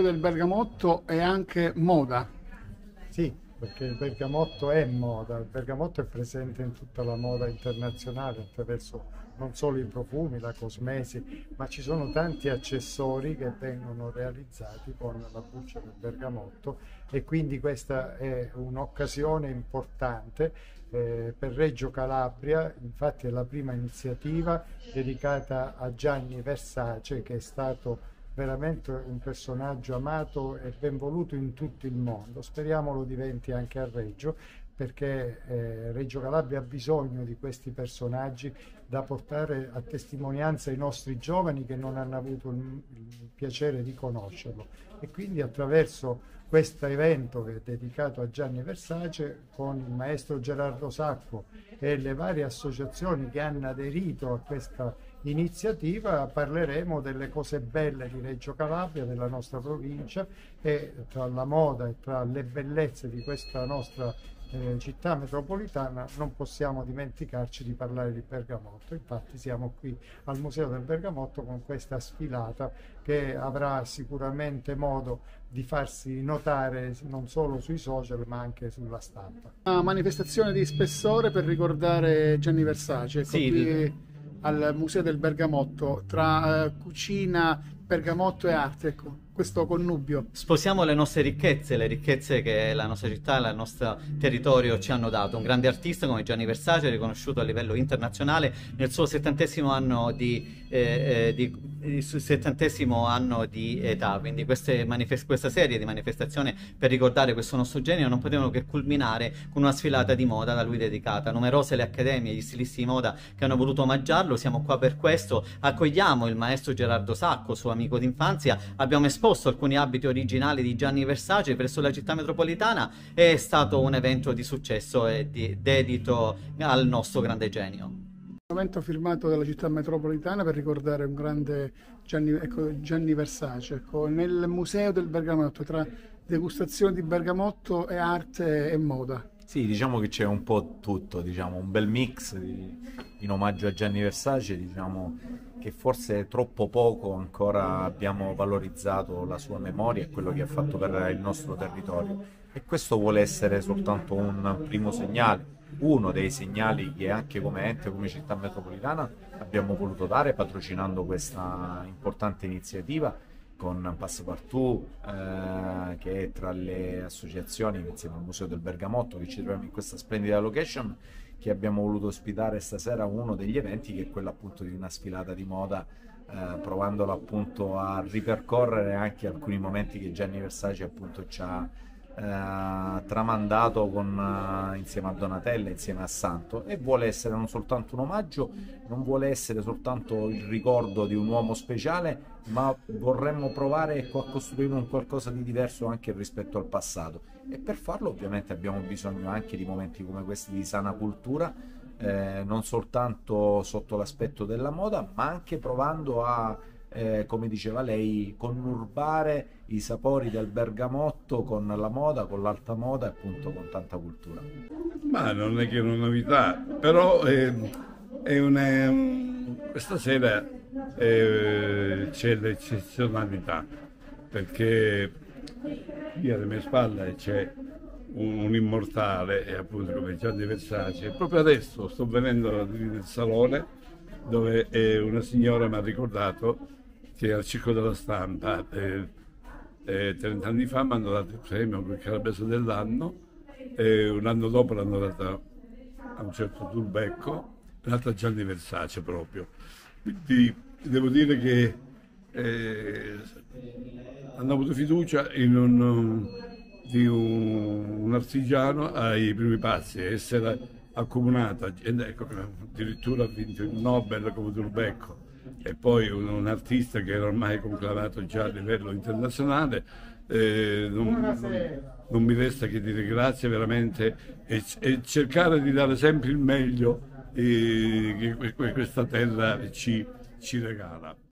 Museo del Bergamotto è anche moda. Sì, perché il bergamotto è moda, il bergamotto è presente in tutta la moda internazionale attraverso non solo i profumi, la cosmesi, ma ci sono tanti accessori che vengono realizzati con la buccia del bergamotto, e quindi questa è un'occasione importante per Reggio Calabria. Infatti è la prima iniziativa dedicata a Gianni Versace, che è stato veramente un personaggio amato e ben voluto in tutto il mondo. Speriamo lo diventi anche a Reggio, perché Reggio Calabria ha bisogno di questi personaggi da portare a testimonianza ai nostri giovani che non hanno avuto il piacere di conoscerlo. E quindi attraverso questo evento, che è dedicato a Gianni Versace, con il maestro Gerardo Sacco e le varie associazioni che hanno aderito a questa iniziativa, parleremo delle cose belle di Reggio Calabria, della nostra provincia, e tra la moda e tra le bellezze di questa nostra città metropolitana non possiamo dimenticarci di parlare di bergamotto. Infatti siamo qui al Museo del Bergamotto con questa sfilata che avrà sicuramente modo di farsi notare non solo sui social ma anche sulla stampa. Una manifestazione di spessore per ricordare Gianni Versace, ecco, sì, qui al Museo del Bergamotto, tra cucina, bergamotto e arte, ecco, questo connubio. Sposiamo le ricchezze che la nostra città, il nostro territorio ci hanno dato. Un grande artista come Gianni Versace, riconosciuto a livello internazionale, nel suo 70° anno di età, quindi questa serie di manifestazioni per ricordare questo nostro genio non potevano che culminare con una sfilata di moda da lui dedicata. Numerose le accademie, gli stilisti di moda che hanno voluto omaggiarlo, siamo qua per questo. Accogliamo il maestro Gerardo Sacco, suo amico d'infanzia. Abbiamo esposto alcuni abiti originali di Gianni Versace presso la città metropolitana. È stato un evento di successo e dedito al nostro grande genio. Un evento firmato dalla città metropolitana per ricordare un grande Gianni Versace, ecco, nel Museo del Bergamotto, tra degustazione di bergamotto e arte e moda. Sì, diciamo che c'è un po' tutto, diciamo, un bel mix in omaggio a Gianni Versace, diciamo che forse troppo poco ancora abbiamo valorizzato la sua memoria e quello che ha fatto per il nostro territorio, e questo vuole essere soltanto un primo segnale, uno dei segnali che anche come ente, come città metropolitana abbiamo voluto dare patrocinando questa importante iniziativa con Passapartout, che è tra le associazioni insieme al Museo del Bergamotto, che ci troviamo in questa splendida location, che abbiamo voluto ospitare stasera uno degli eventi, che è quello appunto di una sfilata di moda, provandolo appunto a ripercorrere anche alcuni momenti che Gianni Versace appunto ci ha tramandato insieme a Donatella, insieme a Santo, e vuole essere non soltanto un omaggio, non vuole essere soltanto il ricordo di un uomo speciale, ma vorremmo provare, ecco, a costruire un qualcosa di diverso anche rispetto al passato, e per farlo ovviamente abbiamo bisogno anche di momenti come questi di sana cultura, non soltanto sotto l'aspetto della moda, ma anche provando a come diceva lei, conurbare i sapori del bergamotto con la moda, con l'alta moda e appunto con tanta cultura. Ma non è che è una novità, però questa sera c'è l'eccezionalità, perché qui alle mie spalle c'è un immortale, e appunto come Gianni Versace. Proprio adesso sto venendo nel salone dove una signora mi ha ricordato che al Circo della Stampa 30 anni fa mi hanno dato il premio per il calabrese dell'anno, un anno dopo l'hanno dato a un certo Durbecco, l'altro a Gianni Versace proprio. Quindi devo dire che hanno avuto fiducia in un artigiano ai primi passi, essere accomunata, ecco, addirittura ha vinto il Nobel come Durbecco, e poi un artista che era ormai conclamato già a livello internazionale. Non mi resta che dire grazie veramente, e cercare di dare sempre il meglio che questa terra ci regala.